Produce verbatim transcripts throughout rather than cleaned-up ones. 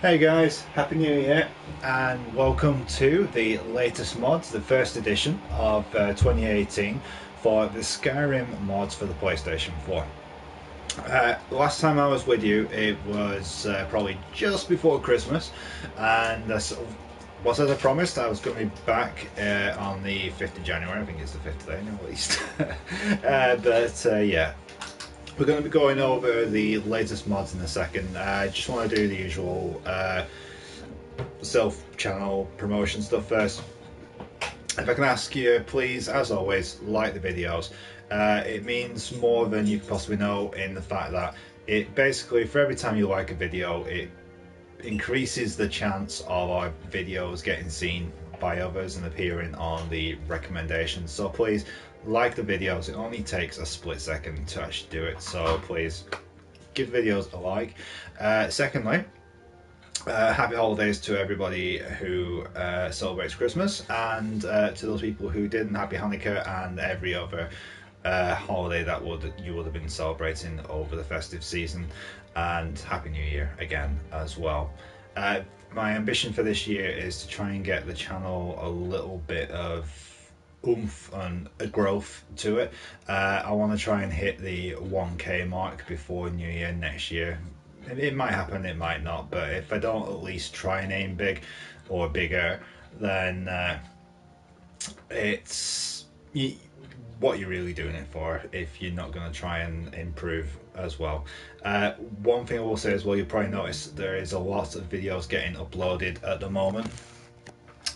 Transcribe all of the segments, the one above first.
Hey guys, Happy New Year and welcome to the latest mods, the first edition of uh, twenty eighteen for the Skyrim mods for the PlayStation four. Uh, last time I was with you it was uh, probably just before Christmas, and as, was as I promised I was going to be back uh, on the fifth of January, I think it's the fifth day now at least, uh, but uh, yeah. We're going to be going over the latest mods in a second. I just want to do the usual uh, self-channel promotion stuff first. If I can ask you, please, as always, like the videos. Uh, it means more than you possibly know, in the fact that it basically, for every time you like a video, it increases the chance of our videos getting seen by others and appearing on the recommendations. So please, like the videos. It only takes a split second to actually do it, so please give videos a like. Uh, secondly, uh, happy holidays to everybody who uh, celebrates Christmas, and uh, to those people who didn't, happy Hanukkah and every other uh, holiday that would you would have been celebrating over the festive season, and happy New Year again as well. Uh, my ambition for this year is to try and get the channel a little bit of oomph and a growth to it. uh, I want to try and hit the one K mark before New Year next year. It might happen, it might not, but if I don't at least try and aim big or bigger, then uh, it's you, what you're really doing it for if you're not going to try and improve as well. Uh, one thing I will say as well, you'll probably notice there is a lot of videos getting uploaded at the moment.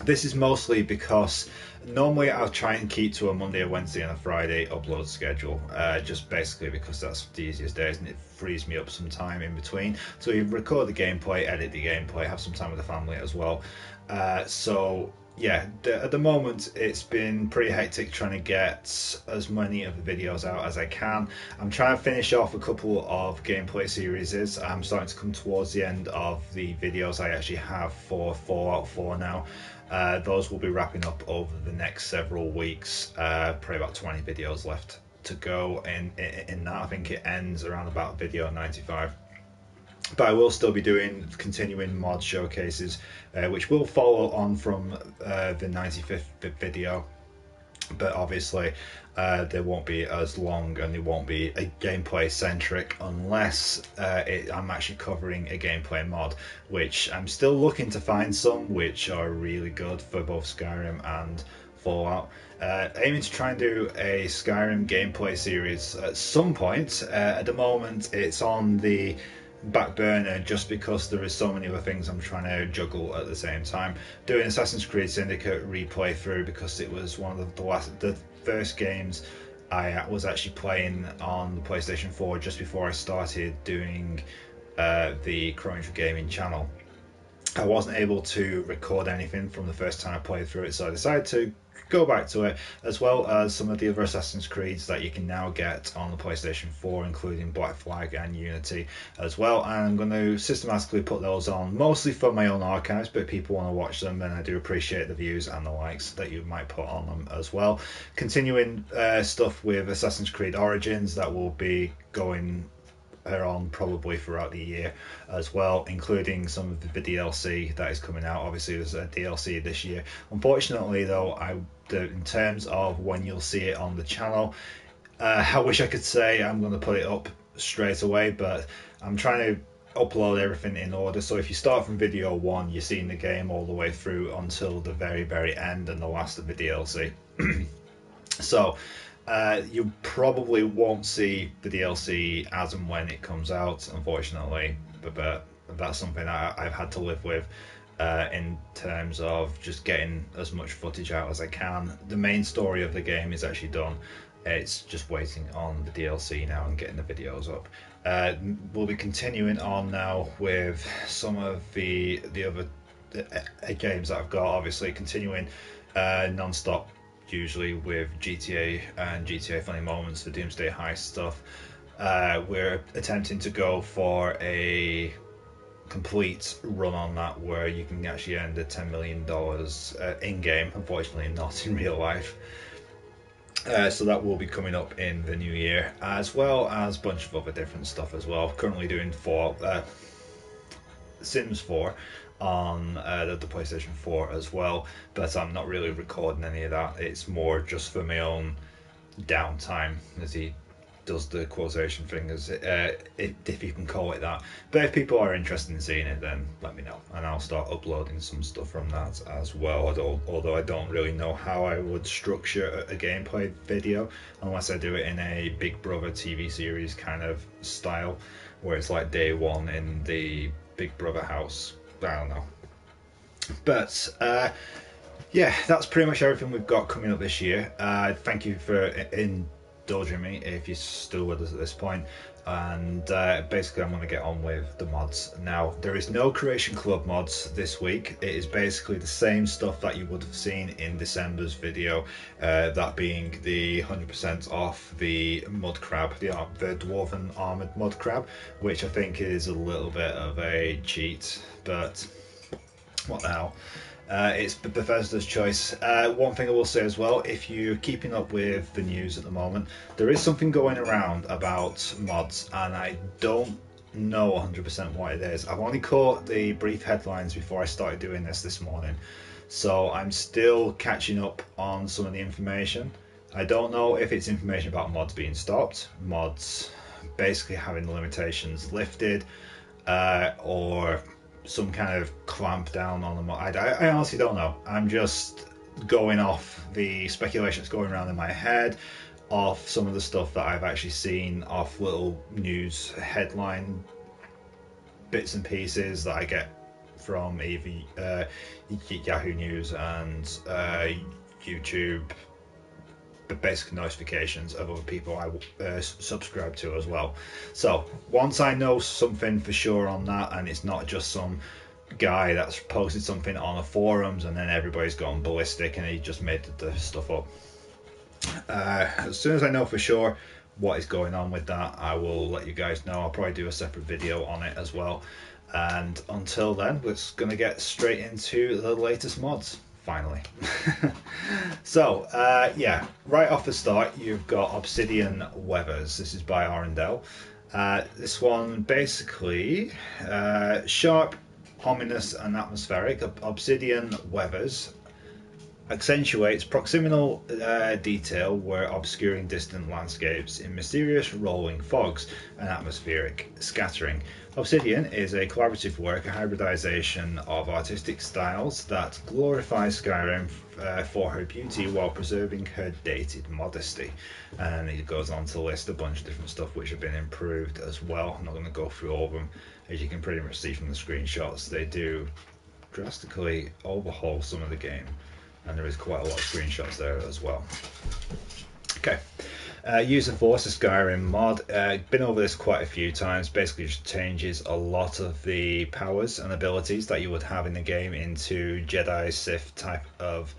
This is mostly because normally I'll try and keep to a Monday, a Wednesday and a Friday upload schedule, uh, just basically because that's the easiest days and it frees me up some time in between. So you record the gameplay, edit the gameplay, have some time with the family as well. Uh, so yeah, at the moment it's been pretty hectic trying to get as many of the videos out as I can. I'm trying to finish off a couple of gameplay series. I'm starting to come towards the end of the videos I actually have for Fallout four now. Uh, those will be wrapping up over the next several weeks. Uh, probably about twenty videos left to go in, in, in that. I think it ends around about video ninety-five. But I will still be doing continuing mod showcases, uh, which will follow on from uh, the ninety-fifth video, but obviously uh, they won't be as long and it won't be a gameplay centric unless uh, it, I'm actually covering a gameplay mod, which I'm still looking to find some which are really good for both Skyrim and Fallout. Uh, aiming to try and do a Skyrim gameplay series at some point. Uh, at the moment it's on the back burner just because there is so many other things I'm trying to juggle at the same time. Doing Assassin's Creed Syndicate replay through because it was one of the last, the first games I was actually playing on the PlayStation four just before I started doing uh, the Crunchy Gaming channel. I wasn't able to record anything from the first time I played through it, so I decided to go back to it, as well as some of the other Assassin's Creeds that you can now get on the PlayStation four, including Black Flag and Unity as well. And I'm going to systematically put those on, mostly for my own archives, but if people want to watch them, then I do appreciate the views and the likes that you might put on them as well. Continuing uh, stuff with Assassin's Creed Origins, that will be going on probably throughout the year as well, including some of the D L C that is coming out. Obviously there's a D L C this year. Unfortunately though, I in terms of when you'll see it on the channel, uh, I wish I could say I'm going to put it up straight away, but I'm trying to upload everything in order, so if you start from video one, you're seeing the game all the way through until the very very end and the last of the D L C. So Uh, you probably won't see the D L C as and when it comes out, unfortunately, but, but that's something I, I've had to live with uh, in terms of just getting as much footage out as I can. The main story of the game is actually done, it's just waiting on the D L C now and getting the videos up. Uh, we'll be continuing on now with some of the, the other uh, games that I've got, obviously continuing uh, non-stop usually with G T A and G T A Funny Moments, the Doomsday Heist stuff. Uh, we're attempting to go for a complete run on that where you can actually earn the ten million dollars uh, in-game, unfortunately not in real life. Uh, so that will be coming up in the new year, as well as a bunch of other different stuff as well. Currently doing four, uh, Sims four on uh, the PlayStation four as well, but I'm not really recording any of that. It's more just for my own downtime, as he does the quotation fingers, uh, if, if you can call it that. But if people are interested in seeing it, then let me know, and I'll start uploading some stuff from that as well. Although, although I don't really know how I would structure a gameplay video, unless I do it in a Big Brother T V series kind of style, where it's like day one in the Big Brother house. I don't know. But uh, yeah, that's pretty much everything we've got coming up this year. Uh, thank you for in. indulging me if you're still with us at this point, and uh, basically I'm going to get on with the mods now. There is no Creation Club mods this week. It is basically the same stuff that you would have seen in December's video, uh, that being the one hundred percent off the mud crab, the, the dwarven armored mud crab, which I think is a little bit of a cheat, but what the hell. Uh, it's Bethesda's choice. Uh, one thing I will say as well, if you're keeping up with the news at the moment, there is something going around about mods, and I don't know one hundred percent what it is. I've only caught the brief headlines before I started doing this this morning, so I'm still catching up on some of the information. I don't know if it's information about mods being stopped, mods basically having the limitations lifted, uh, or some kind of clamp down on them. I, I honestly don't know. I'm just going off the speculation that's going around in my head, off some of the stuff that I've actually seen, off little news headline bits and pieces that I get from either uh, Yahoo News and uh, YouTube, but basically notifications of other people I uh, subscribe to as well. So once I know something for sure on that, and it's not just some guy that's posted something on the forums and then everybody's gone ballistic and he just made the stuff up, uh, as soon as I know for sure what is going on with that, I will let you guys know. I'll probably do a separate video on it as well. And until then, we're just gonna get straight into the latest mods finally. So uh, yeah, right off the start you've got Obsidian Weathers. This is by Arendelle. Uh, this one basically uh, sharp, ominous and atmospheric. Obsidian Weathers accentuates proximal uh, detail where obscuring distant landscapes in mysterious rolling fogs and atmospheric scattering. Obsidian is a collaborative work, a hybridization of artistic styles that glorifies Skyrim uh, for her beauty while preserving her dated modesty. And it goes on to list a bunch of different stuff which have been improved as well. I'm not going to go through all of them. As you can pretty much see from the screenshots, they do drastically overhaul some of the game. And there is quite a lot of screenshots there as well. Okay, uh, User Forces Skyrim mod. Uh, been over this quite a few times. Basically, just changes a lot of the powers and abilities that you would have in the game into Jedi, Sith type of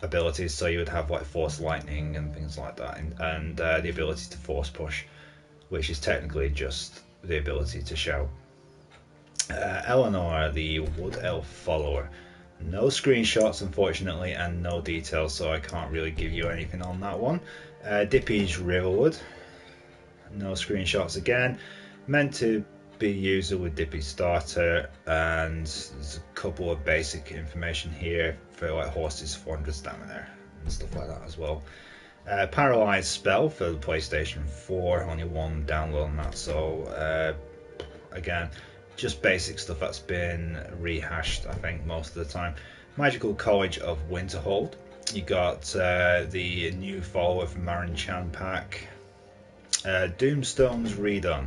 abilities. So you would have like Force Lightning and things like that, and, and uh, the ability to Force Push, which is technically just the ability to shout. Uh, Eleanor, the Wood Elf follower. No screenshots, unfortunately, and no details, so I can't really give you anything on that one. Uh, Dippy's Riverwood, no screenshots again. Meant to be user with Dippy Starter, and there's a couple of basic information here for like horses, four hundred stamina, and stuff like that as well. Uh, Paralyzed spell for the PlayStation four, only one download on that, so uh, again. Just basic stuff that's been rehashed, I think, most of the time. Magical College of Winterhold. You got uh, the new follower from Mairen-chan Pack. Uh, Doomstones Redone.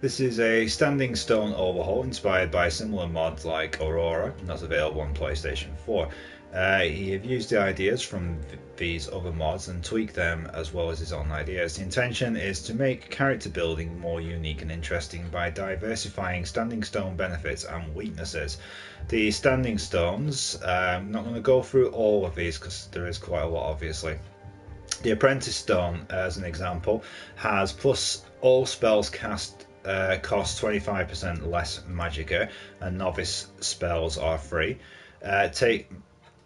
This is a standing stone overhaul inspired by similar mods like Aurora, and that's available on PlayStation four. Uh, he have used the ideas from th these other mods and tweaked them as well as his own ideas. The intention is to make character building more unique and interesting by diversifying standing stone benefits and weaknesses. The standing stones, uh, I'm not going to go through all of these because there is quite a lot obviously. The apprentice stone, as an example, has plus all spells cast uh, cost twenty-five percent less magicka, and novice spells are free. Uh, take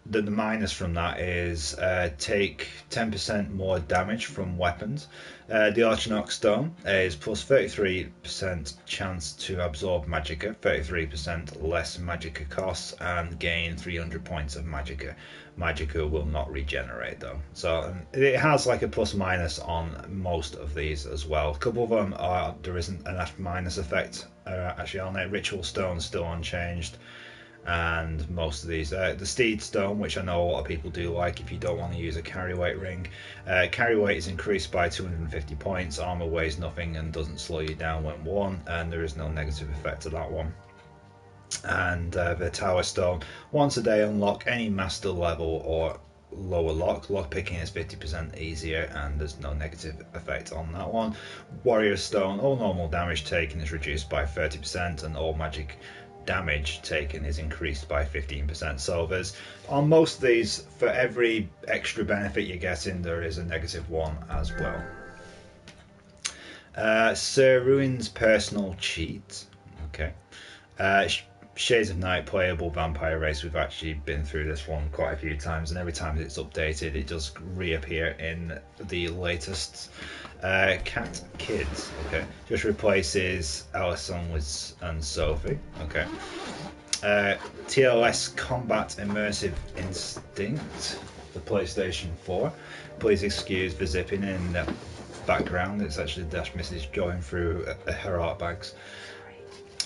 the, the minus from that is uh, take ten percent more damage from weapons. Uh, the Archinox Stone is plus thirty-three percent chance to absorb Magicka, thirty-three percent less Magicka costs, and gain three hundred points of Magicka. Magicka will not regenerate though. So it has like a plus minus on most of these as well. A couple of them are, there isn't an F minus effect uh, actually on it. Ritual Stone still unchanged. And most of these, uh, the Steed Stone, which I know a lot of people do like if you don't want to use a carry weight ring. Uh, carry weight is increased by two hundred fifty points, armor weighs nothing and doesn't slow you down when worn, and there is no negative effect to that one. And uh, the Tower Stone, once a day unlock any master level or lower lock. Lock picking is fifty percent easier and there's no negative effect on that one. Warrior Stone, all normal damage taken is reduced by thirty percent and all magic damage taken is increased by fifteen percent. So there's, on most of these, for every extra benefit you're getting there is a negative one as well. Uh, Sir Ruin's personal cheat. Okay. Uh, Shades of Night, playable vampire race. We've actually been through this one quite a few times, and every time it's updated it does reappear in the latest. Uh, Cat Kids, okay, just replaces Alison with and Sophie, okay. Uh, T L S Combat Immersive Instinct, the PlayStation four. Please excuse the zipping in the background. It's actually Dash Missus going through her art bags.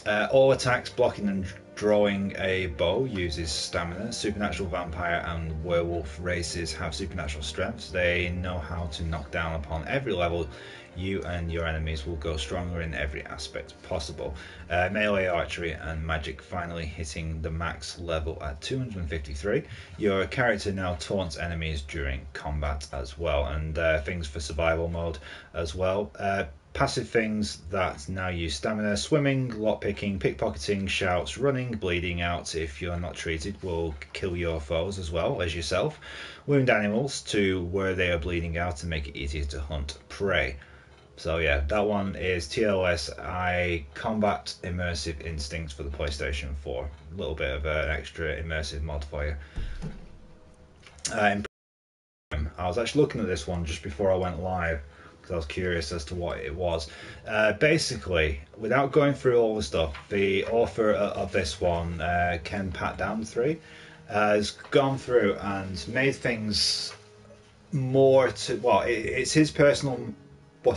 Uh, all attacks, blocking and drawing a bow uses stamina. Supernatural vampire and werewolf races have supernatural strengths. They know how to knock down upon every level. You and your enemies will go stronger in every aspect possible. Uh, melee, archery and magic, finally hitting the max level at two hundred fifty-three. Your character now taunts enemies during combat as well, and uh, things for survival mode as well. Uh, Passive things that now use stamina: swimming, lockpicking, pickpocketing, shouts, running, bleeding out if you're not treated will kill your foes as well as yourself. Wound animals to where they are bleeding out to make it easier to hunt prey. So yeah, that one is T L S I Combat Immersive Instincts for the PlayStation four. A little bit of an extra immersive mod for you. Uh, I was actually looking at this one just before I went live. I was curious as to what it was. Uh, basically, without going through all the stuff, the author of this one, uh, Ken Patdown the third, uh, has gone through and made things more to, well, it, it's his personal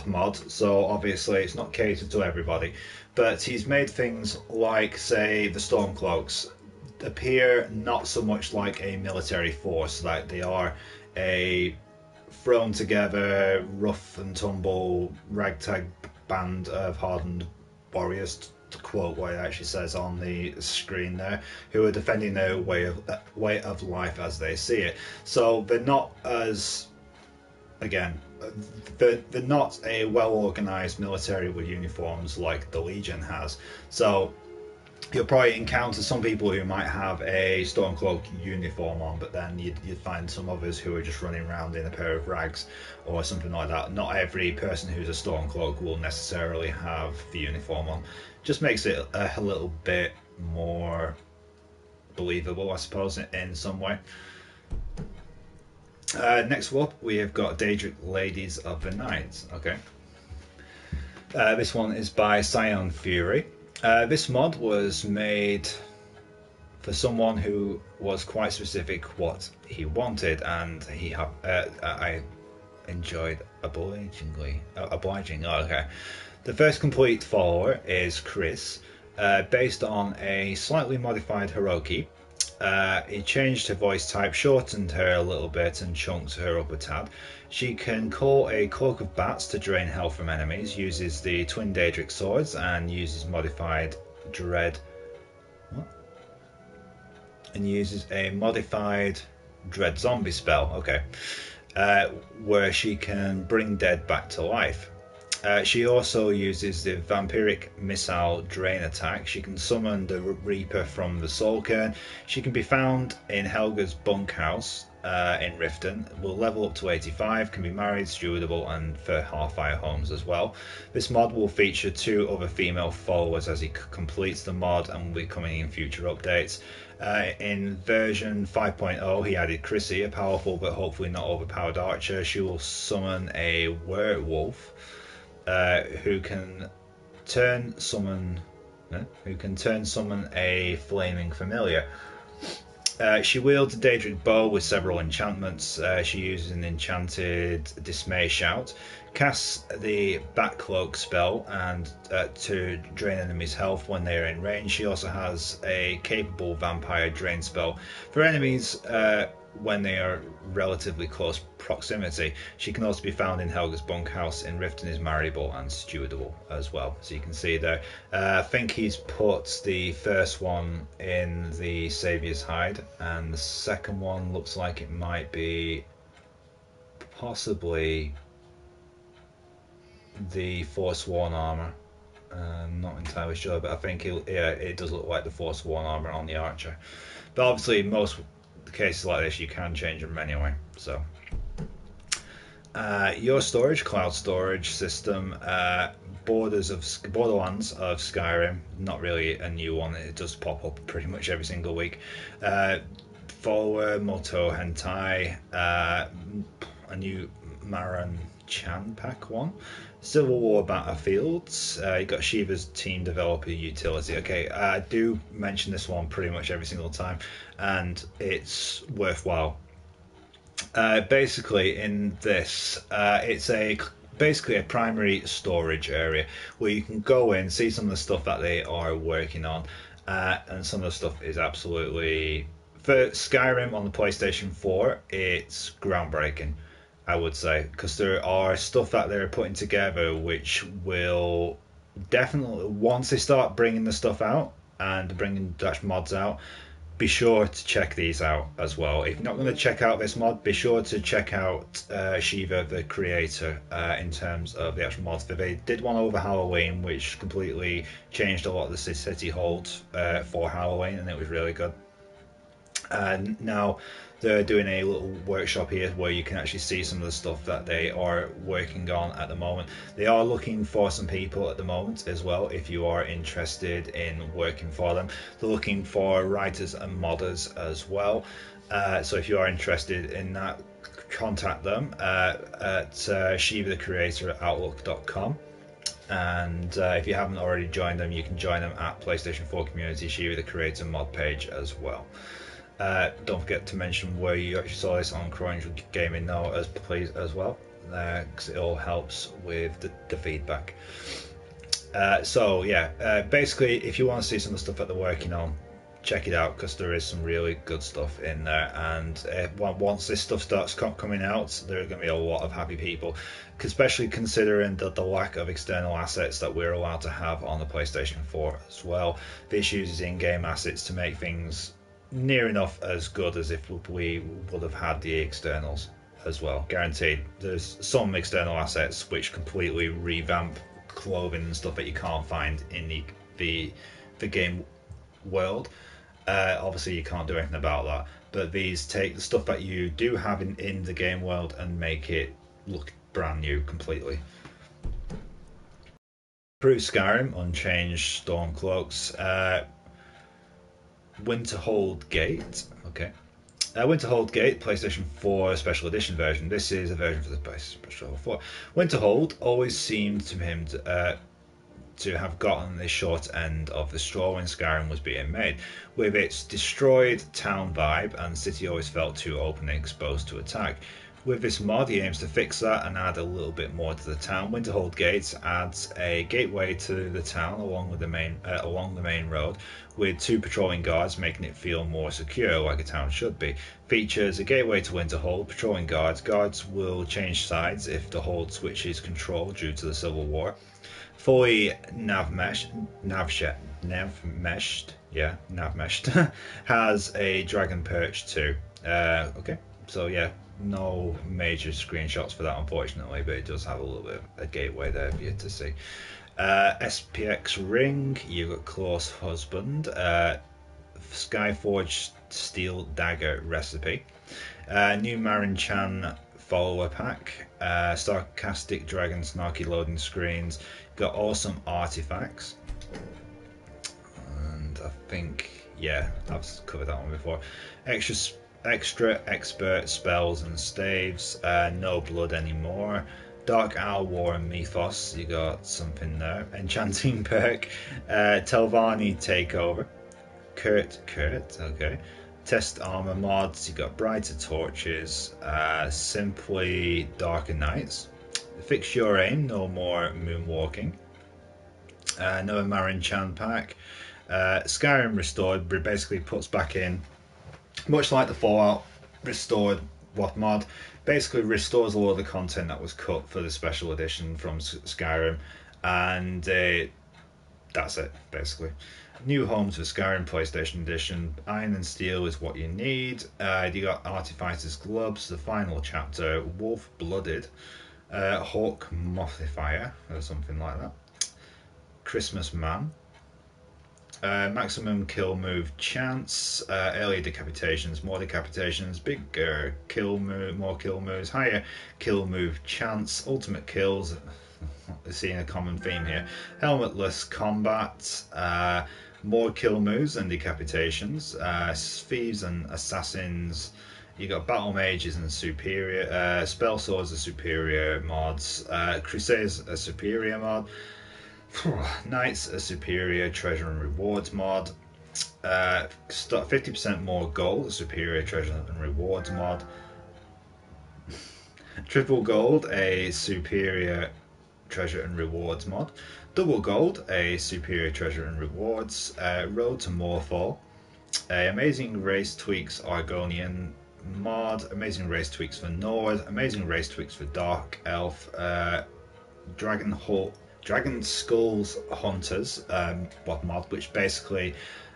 mod, so obviously it's not catered to everybody, but he's made things like, say, the Stormcloaks appear not so much like a military force, like they are a thrown together, rough and tumble, ragtag band of hardened warriors, to quote what it actually says on the screen there, who are defending their way of uh, way of life as they see it. So they're not as, again, they're, they're not a well-organized military with uniforms like the Legion has. So you'll probably encounter some people who might have a Stormcloak uniform on, but then you'd, you'd find some others who are just running around in a pair of rags or something like that. Not every person who's a Stormcloak will necessarily have the uniform on. Just makes it a, a little bit more believable, I suppose, in, in some way. Uh, next up, we have got Daedric Ladies of the Night. Okay. Uh, this one is by Scion Fury. Uh, this mod was made for someone who was quite specific what he wanted, and he ha uh, I enjoyed obligingly. Uh, obliging. Oh, okay. The first complete follower is Chris, uh, based on a slightly modified Hiroki. Uh, he changed her voice type, shortened her a little bit and chunked her up a tad. She can call a cloak of bats to drain health from enemies, uses the twin Daedric swords and uses modified dread what? and uses a modified dread zombie spell, okay, uh, where she can bring dead back to life. Uh, she also uses the vampiric missile drain attack. She can summon the Reaper from the soul cairn. She can be found in Helga's bunkhouse uh, in Riften, will level up to eighty-five, can be married, stewardable, and for Hearthfire homes as well. This mod will feature two other female followers as he completes the mod and will be coming in future updates. Uh, in version five point oh, he added Chrissy, a powerful but hopefully not overpowered archer. She will summon a werewolf uh, who can turn summon uh, who can turn summon a flaming familiar. Uh, she wields a Daedric bow with several enchantments. Uh, she uses an enchanted Dismay Shout, casts the Backcloak spell and uh, to drain enemies' health when they are in range. She also has a capable vampire drain spell for enemies uh, when they are relatively close proximity. She can also be found in Helga's bunkhouse in Riften, is marriageable and stewardable as well. So you can see there. Uh, I think he's put the first one in the Savior's Hide, and the second one looks like it might be possibly the Forsworn armor. I'm not entirely sure, but I think it, yeah, it does look like the Forsworn armor on the archer. But obviously, most cases like this you can change them anyway. So uh, your storage cloud storage system uh, borders of borderlands of Skyrim, not really a new one, it does pop up pretty much every single week. uh, follower Moto Hentai, uh, a new Mairen-chan Pack one, Civil War Battlefields. Uh, you got Shiva's team developer utility. Okay, I do mention this one pretty much every single time, and it's worthwhile. Uh, basically, in this, uh, it's a basically a primary storage area where you can go in, see some of the stuff that they are working on, uh, and some of the stuff is absolutely, for Skyrim on the PlayStation four, it's groundbreaking, I would say, because there are stuff that they're putting together which will definitely, once they start bringing the stuff out and bringing Dutch mods out, be sure to check these out as well. If you're not going to check out this mod, be sure to check out uh, Shiva the Creator uh, in terms of the actual mods. They did one over Halloween which completely changed a lot of the city holds uh, for Halloween, and it was really good. And now they're doing a little workshop here where you can actually see some of the stuff that they are working on at the moment. They are looking for some people at the moment as well, if you are interested in working for them. They're looking for writers and modders as well. Uh, so if you are interested in that, contact them uh, at uh, shiva the creator at outlook dot com. And uh, if you haven't already joined them, you can join them at PlayStation four Community Shiva the Creator mod page as well. Uh, don't forget to mention where you actually saw this on Crunchyroll Gaming now, as please as well, because uh, it all helps with the, the feedback. Uh, so yeah, uh, basically, if you want to see some of the stuff that they're working on, check it out, because there is some really good stuff in there. And uh, once this stuff starts coming out, there are going to be a lot of happy people, especially considering the, the lack of external assets that we're allowed to have on the PlayStation four as well. This uses in-game assets to make things near enough as good as if we would have had the externals as well. Guaranteed, there's some external assets which completely revamp clothing and stuff that you can't find in the the, the game world. Uh, obviously you can't do anything about that, but these take the stuff that you do have in, in the game world and make it look brand new completely. Through Skyrim, unchanged Stormcloaks. Uh, Winterhold Gate, okay. Uh, Winterhold Gate, PlayStation four Special Edition version. This is a version for the PlayStation four. Winterhold always seemed to him to, uh, to have gotten the short end of the straw when Skyrim was being made. With its destroyed town vibe, and the city always felt too open and exposed to attack. With this mod, he aims to fix that and add a little bit more to the town. Winterhold Gate adds a gateway to the town along with the main uh, along the main road, with two patrolling guards, making it feel more secure, like a town should be. Features a gateway to Winterhold, patrolling guards. Guards will change sides if the hold switches control due to the civil war. Fully Navmesh, Navshet, Navmeshed, yeah, Navmeshed, has a dragon perch too. Uh, okay, so yeah. No major screenshots for that, unfortunately, but it does have a little bit of a gateway there for you to see. Uh, S P X Ring, you've got Close Husband, uh, Skyforge Steel Dagger Recipe, Uh, new Mairen-chan follower pack, uh, sarcastic dragon snarky loading screens, got awesome artifacts, and I think, yeah, I've covered that one before. Extra, extra expert spells and staves, uh, no blood anymore. Dark Owl War and Mythos, you got something there. Enchanting perk, uh, Telvanni takeover, Kurt Kurt, okay. Test armor mods, you got Brighter Torches, uh, Simply Darker Nights, Fix Your Aim, no more moonwalking, uh, another Mairen-chan pack, uh, Skyrim Restored basically puts back in, much like the Fallout Restored W O T mod, basically restores a lot of the content that was cut for the special edition from Skyrim, and uh, that's it basically. New homes for Skyrim PlayStation Edition. Iron and Steel is what you need. Uh, you got Artificer's Gloves, the final chapter, Wolf Blooded, uh, Hawk Mothifier, or something like that. Christmas Man, uh, Maximum Kill Move Chance, uh, earlier decapitations, more decapitations, bigger kill move, more kill moves, higher kill move chance, ultimate kills. Seeing a common theme here. Helmetless combat. Uh, More kill moves and decapitations, uh, thieves and assassins. You got battle mages and superior, uh, spell swords are superior mods, uh, crusades a superior mod, knights a superior treasure and rewards mod, uh, fifty percent more gold a superior treasure and rewards mod, triple gold a superior treasure and rewards mod, double gold a superior treasure and rewards, uh, Road to Morefall, a Amazing Race Tweaks Argonian mod, Amazing Race Tweaks for Nord, Amazing Race Tweaks for Dark Elf, uh, Dragon Hall, Dragon Skulls Hunters, um, what mod, which basically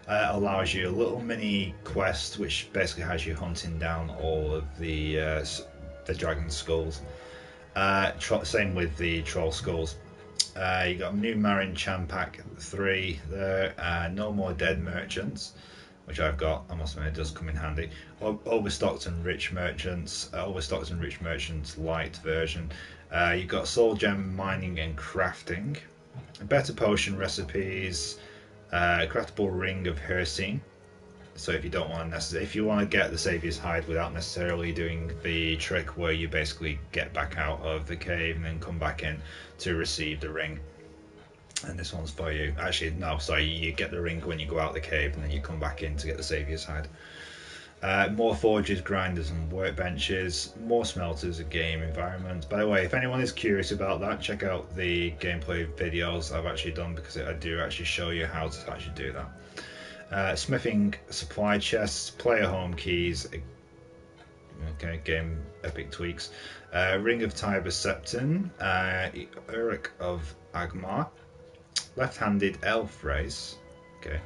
uh, allows you a little mini quest which basically has you hunting down all of the uh, the dragon skulls. Uh, same with the troll skulls. Uh, you got new Mairen-chan Pack three there. Uh, no more dead merchants, which I've got. I must admit it does come in handy. O Overstocked and rich merchants. Uh, Overstocked and rich merchants light version. Uh, you got soul gem mining and crafting. Better potion recipes. Uh, craftable ring of Hercene. So if you don't want to necessarily, if you want to get the Savior's Hide without necessarily doing the trick where you basically get back out of the cave and then come back in to receive the ring, and this one's for you. Actually, no, sorry, you get the ring when you go out the cave and then you come back in to get the Savior's Hide. Uh, more forges, grinders and workbenches, more smelters, a game environment. By the way, if anyone is curious about that, check out the gameplay videos I've actually done, because I do actually show you how to actually do that. Uh, smithing supply chests, player home keys, okay, game epic tweaks, uh, Ring of Tiber Septon, uh, Uruk of Agmar, Left-Handed Elf Race, okay,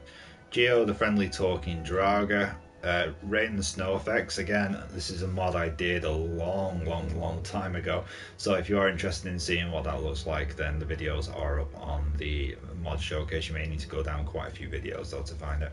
Geo the Friendly Talking Draga, uh, Rain and Snow effects. Again, this is a mod I did a long, long, long time ago, so if you are interested in seeing what that looks like, then the videos are up on the mod showcase. You may need to go down quite a few videos though to find it.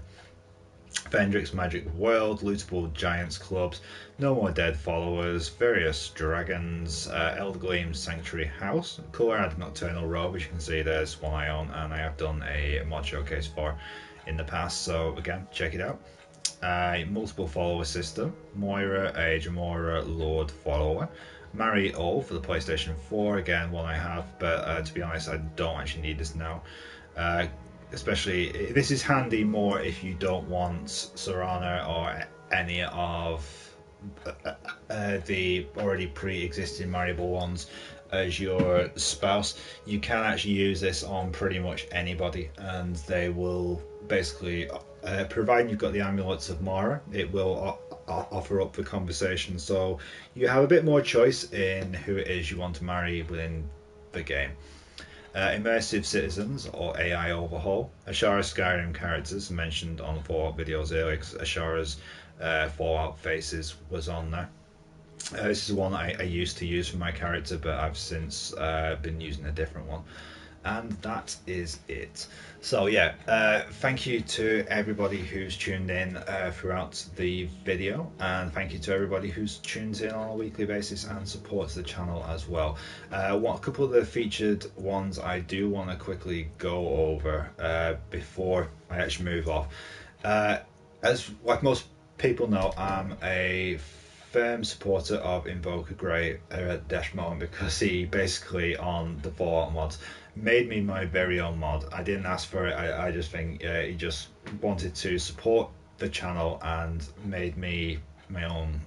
Fendrick's Magic World, Lootable Giants Clubs, No More Dead Followers, Various Dragons, uh, Elder Gleam Sanctuary House, Colorad Nocturnal Road, which you can see there's one I own and I have done a mod showcase for in the past, so again, check it out. Uh, multiple Follower System, Moira, a Jamora Lord Follower, Marry All for the PlayStation four, again one I have, but uh, to be honest I don't actually need this now. Uh, especially, this is handy more if you don't want Serana or any of uh, uh, the already pre-existing marriable ones as your spouse. You can actually use this on pretty much anybody, and they will basically, uh, providing you've got the amulets of Mara, it will offer up for conversation, so you have a bit more choice in who it is you want to marry within the game. Uh, immersive Citizens or A I Overhaul, Ashara Skyrim characters mentioned on Fallout videos earlier, because Ashara's uh, Fallout Faces was on there. Uh, this is one I, I used to use for my character, but I've since uh, been using a different one. And that is it. So yeah, uh, thank you to everybody who's tuned in uh, throughout the video, and thank you to everybody who's tuned in on a weekly basis and supports the channel as well. Uh, what, a couple of the featured ones I do want to quickly go over uh, before I actually move off. Uh, as like most people know, I'm a firm supporter of Invoker Grey at Death Mountain, because he basically on the Fallout mods made me my very own mod. I didn't ask for it. I, I just think uh, he just wanted to support the channel and made me my own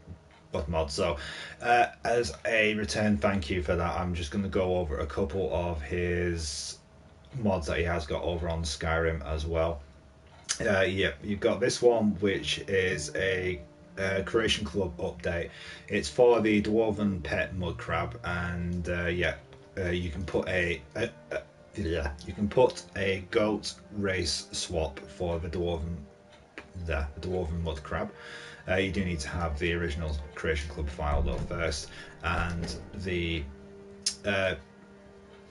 mod. So uh, as a return thank you for that, I'm just going to go over a couple of his mods that he has got over on Skyrim as well. Uh, yeah, you've got this one, which is a Uh, Creation Club update. It's for the Dwarven Pet Mud Crab, and uh, yeah, uh, you can put a, a, a yeah, you can put a goat race swap for the Dwarven the Dwarven Mud Crab. Uh, you do need to have the original Creation Club file though first, and the uh,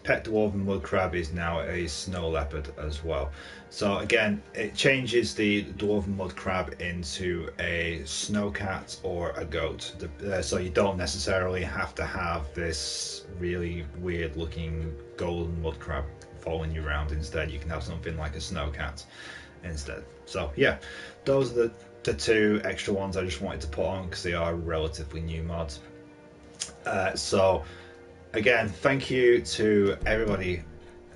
Pet Dwarven Mud Crab is now a Snow Leopard as well. So again, it changes the Dwarven Mud Crab into a Snow Cat or a goat. Uh, so you don't necessarily have to have this really weird looking golden mud crab following you around. Instead, you can have something like a Snow Cat instead. So yeah, those are the, the two extra ones I just wanted to put on because they are relatively new mods. Uh, so again, thank you to everybody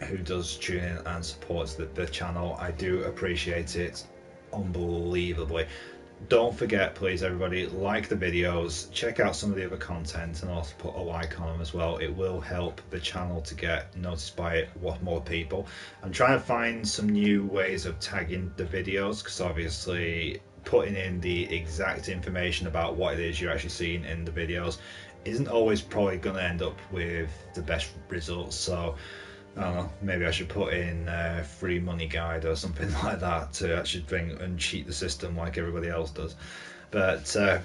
who does tune in and supports the, the channel. I do appreciate it unbelievably. Don't forget, please, everybody, like the videos, check out some of the other content, and also put a like on them as well. It will help the channel to get noticed by it, what more people. I'm trying to find some new ways of tagging the videos, because obviously putting in the exact information about what it is you're actually seeing in the videos isn't always probably going to end up with the best results. So I don't know, maybe I should put in a free money guide or something like that to actually bring and cheat the system like everybody else does. But uh,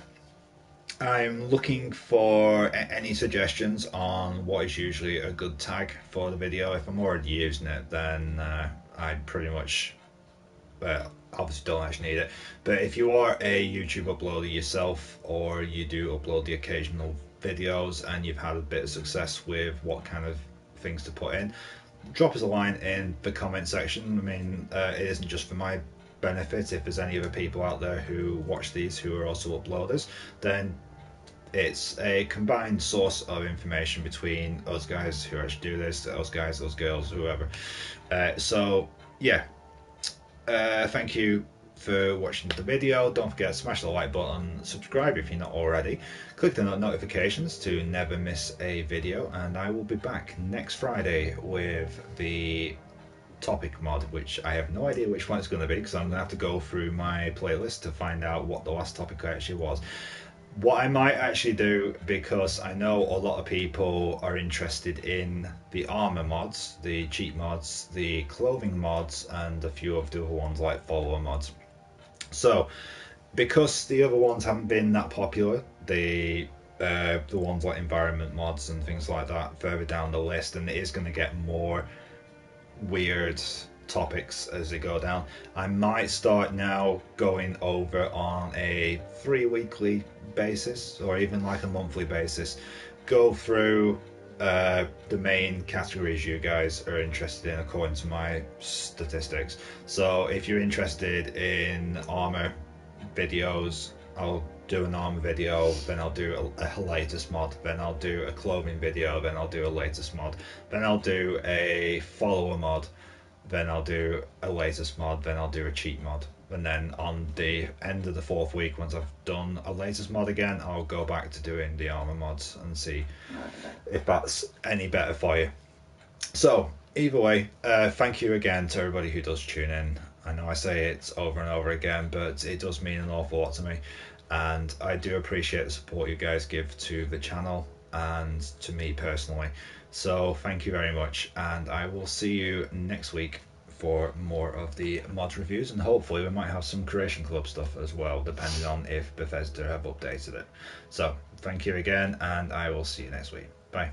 I'm looking for any suggestions on what is usually a good tag for the video. If I'm already using it, then uh, I pretty much well, obviously don't actually need it. But if you are a YouTube uploader yourself, or you do upload the occasional videos and you've had a bit of success with what kind of things to put in, drop us a line in the comment section. I mean, uh, it isn't just for my benefit. If there's any other people out there who watch these who are also uploaders, then it's a combined source of information between us guys who actually do this, those guys, those girls, whoever. Uh, so yeah, uh, thank you for watching the video. Don't forget to smash the like button, subscribe if you're not already, click the notifications to never miss a video, and I will be back next Friday with the topic mod, which I have no idea which one it's going to be, because I'm going to have to go through my playlist to find out what the last topic actually was. What I might actually do, because I know a lot of people are interested in the armor mods, the cheat mods, the clothing mods, and a few of the other ones like follower mods. So, because the other ones haven't been that popular, the uh, the ones like environment mods and things like that further down the list, and it is going to get more weird topics as they go down. I might start now going over on a three weekly basis, or even like a monthly basis, go through uh, the main categories you guys are interested in according to my statistics. So if you're interested in armor videos, I'll do an armor video, then I'll do a, a latest mod, then I'll do a clothing video, then I'll do a latest mod, then I'll do a follower mod, then I'll do a latest mod, then I'll do a cheat mod. And then on the end of the fourth week, once I've done a latest mod again, I'll go back to doing the armor mods and see if that's any better for you. So either way, uh, thank you again to everybody who does tune in. I know I say it over and over again, but it does mean an awful lot to me. And I do appreciate the support you guys give to the channel and to me personally. So thank you very much, and I will see you next week for more of the mod reviews, and hopefully we might have some Creation Club stuff as well, depending on if Bethesda have updated it. So thank you again, and I will see you next week. Bye.